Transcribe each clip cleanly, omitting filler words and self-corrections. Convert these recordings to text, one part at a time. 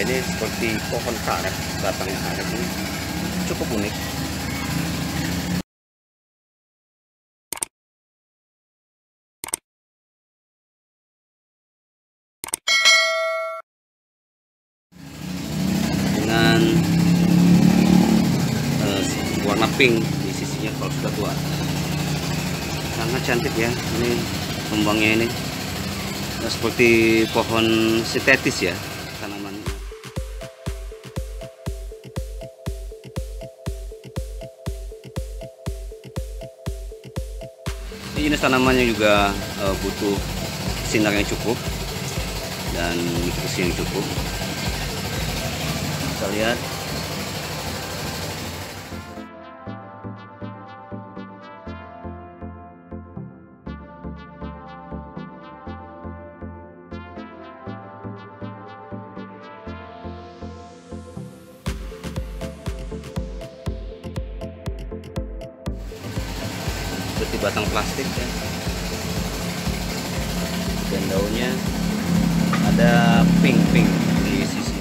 ini seperti pohon karet, batangnya karet, ini cukup unik. Dengan warna pink di sisinya kalau sudah tua. Sangat cantik ya, ini kembangnya ini. Seperti pohon sintetis ya tanamannya. Jenis tanamannya juga butuh sinar yang cukup dan nutrisi yang cukup. Kita lihat. Seperti batang plastik ya. Dan daunnya ada pink-pink di sisi.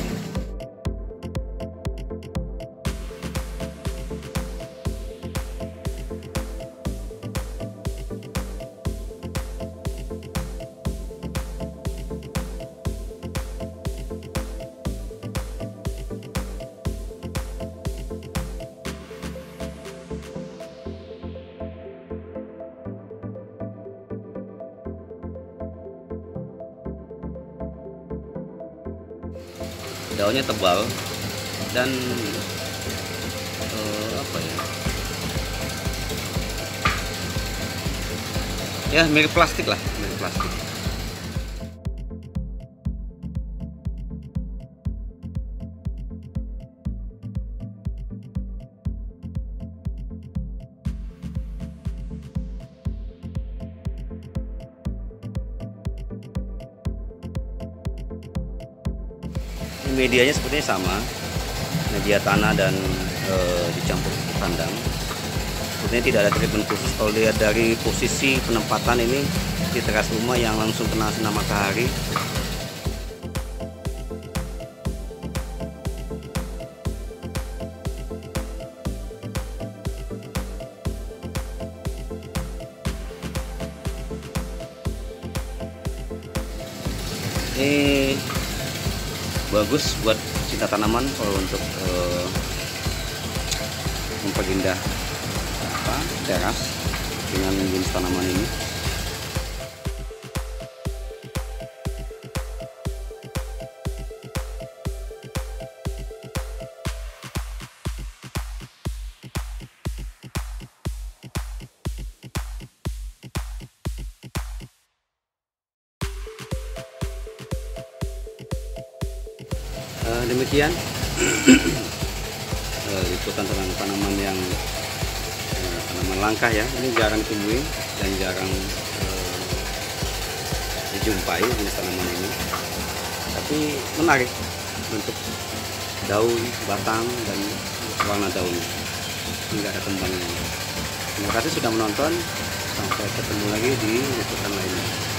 Daunnya tebal dan ya mirip plastik lah, mirip plastik. Medianya sepertinya sama, media tanah dan dicampur kandang. Sepertinya tidak ada treatment khusus. Kalau lihat dari posisi penempatan ini di teras rumah yang langsung kena sinar matahari. Bagus buat cinta tanaman kalau untuk memperindah teras dengan jenis tanaman ini. Demikian liputan tentang tanaman yang tanaman langka ya, ini jarang ditemui dan jarang dijumpai jenis tanaman ini, tapi menarik bentuk daun, batang dan warna daun hingga ada kembangnya. Terima kasih sudah menonton, sampai ketemu lagi di liputan lainnya.